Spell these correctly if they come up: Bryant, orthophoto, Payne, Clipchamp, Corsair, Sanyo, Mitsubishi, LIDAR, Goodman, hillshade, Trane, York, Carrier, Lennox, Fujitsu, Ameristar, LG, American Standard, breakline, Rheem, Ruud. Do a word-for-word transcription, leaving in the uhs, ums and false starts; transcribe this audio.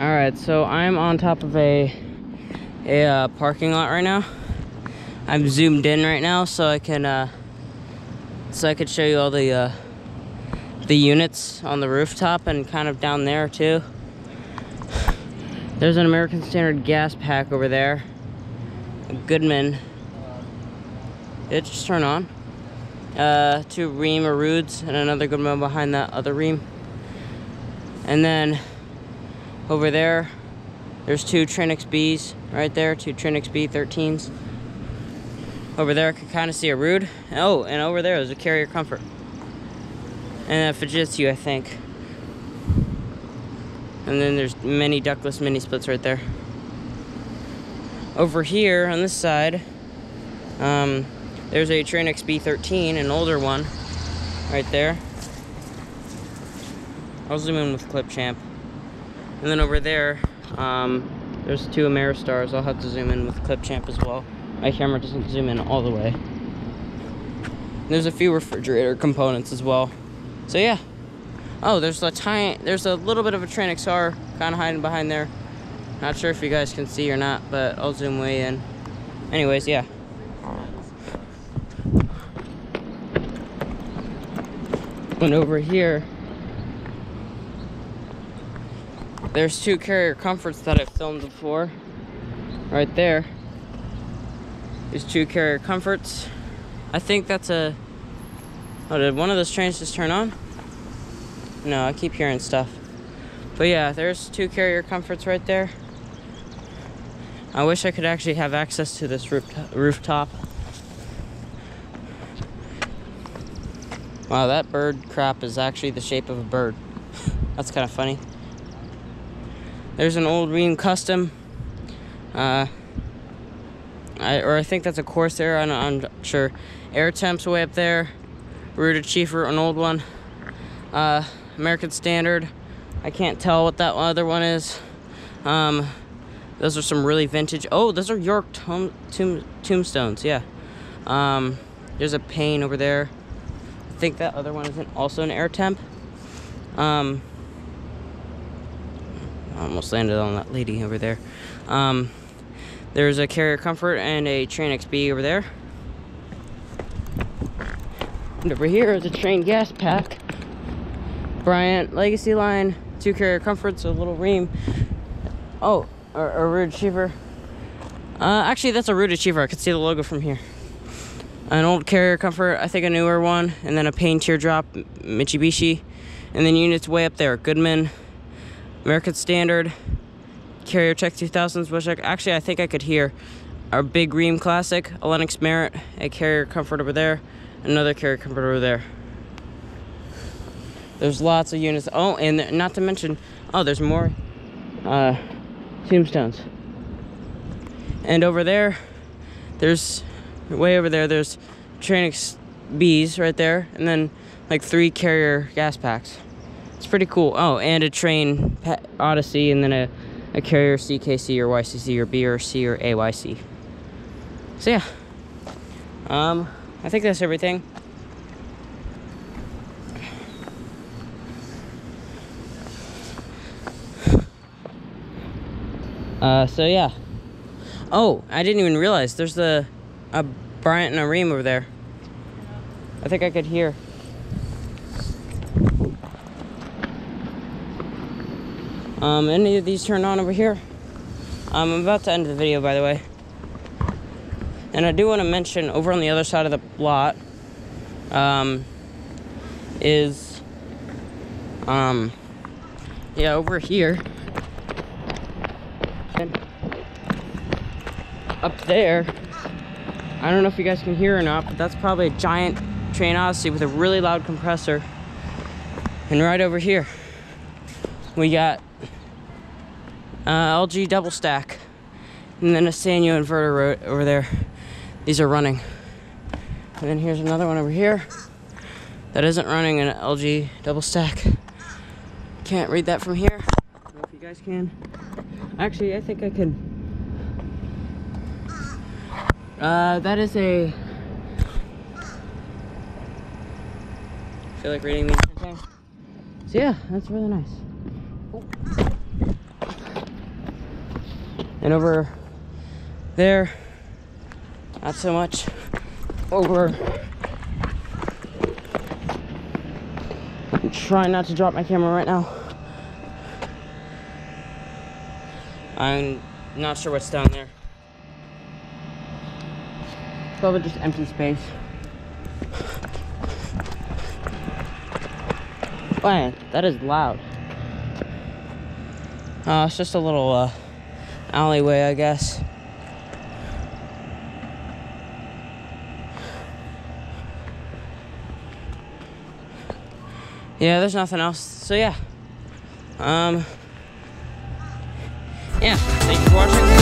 All right, so I'm on top of a, a uh, parking lot right now. I'm zoomed in right now so I can uh, so I could show you all the uh, the units on the rooftop and kind of down there too. There's an American Standard gas pack over there. A Goodman. Did it just turn on? Uh, two Rheem or Ruuds and another Goodman behind that other Rheem. And then over there, there's two Trane X Bs right there, two Trane X B thirteens. Over there, I could kind of see a Ruud. Oh, and over there is a Carrier Comfort. And a Fujitsu, I think. And then there's many ductless mini splits right there. Over here on this side, um, there's a Trane X B thirteen, an older one, right there. I'll zoom in with Clipchamp. And then over there, um, there's two Ameristars. I'll have to zoom in with Clipchamp as well. My camera doesn't zoom in all the way. And there's a few refrigerator components as well. So yeah. Oh, there's a tiny, there's a little bit of a Trane X R kind of hiding behind there. Not sure if you guys can see or not, but I'll zoom way in. Anyways, yeah. And over here, there's two Carrier Comforts that I've filmed before. Right there. There's two Carrier Comforts. I think that's a, oh, did one of those Tranes just turn on? No, I keep hearing stuff. But yeah, there's two Carrier Comforts right there. I wish I could actually have access to this rooftop. Wow, that bird crap is actually the shape of a bird. That's kind of funny. There's an old Rheem Custom. Uh, I, or I think that's a Corsair, I'm, I'm not sure. Air Temp's way up there. Ruud Achiever, an old one. Uh, American Standard. I can't tell what that other one is. Um, those are some really vintage. Oh, those are York tom tomb tombstones, yeah. Um, there's a Payne over there. I think that other one isn't also an Air Temp. Um, I almost landed on that lady over there. Um, there's a Carrier Comfort and a Trane X B over there. And over here is a Trane gas pack. Bryant, Legacy Line, two Carrier Comforts, a little Rheem. Oh, a, a Ruud Achiever. Uh, actually, that's a Ruud Achiever. I could see the logo from here. An old Carrier Comfort, I think a newer one, and then a Payne Teardrop, Mitsubishi. And then units way up there, Goodman, American Standard, Carrier Tech two thousands, which I, actually I think I could hear. Our big Rheem Classic, a Lennox Merit, a Carrier Comfort over there, another Carrier Comfort over there. There's lots of units. Oh, and not to mention, oh, there's more uh, tombstones. And over there, there's, way over there, there's Trane X Bs right there, and then like three Carrier gas packs. It's pretty cool. Oh, and a Trane Odyssey, and then a, a Carrier C K C or Y C C or B or C or A Y C. So yeah, um, I think that's everything. Uh, so yeah. Oh, I didn't even realize there's the a Bryant and a Rheem over there. I think I could hear. Um, any of these turned on over here? Um, I'm about to end the video, by the way. And I do want to mention, over on the other side of the lot, um, is, um, yeah, over here. Up there, I don't know if you guys can hear or not, but that's probably a giant Trane Odyssey with a really loud compressor. And right over here, we got uh, L G double stack, and then a Sanyo inverter over there. These are running. And then here's another one over here that isn't running, an L G double stack. Can't read that from here. I don't know if you guys can. Actually, I think I can. Uh, that is a, I feel like reading these. So yeah, that's really nice. Oh. And over there, not so much. Over. I'm trying not to drop my camera right now. I'm not sure what's down there. Probably just empty space. Man, that is loud. Uh, it's just a little uh, alleyway, I guess. Yeah, there's nothing else. So yeah. Um, yeah, thank you for watching.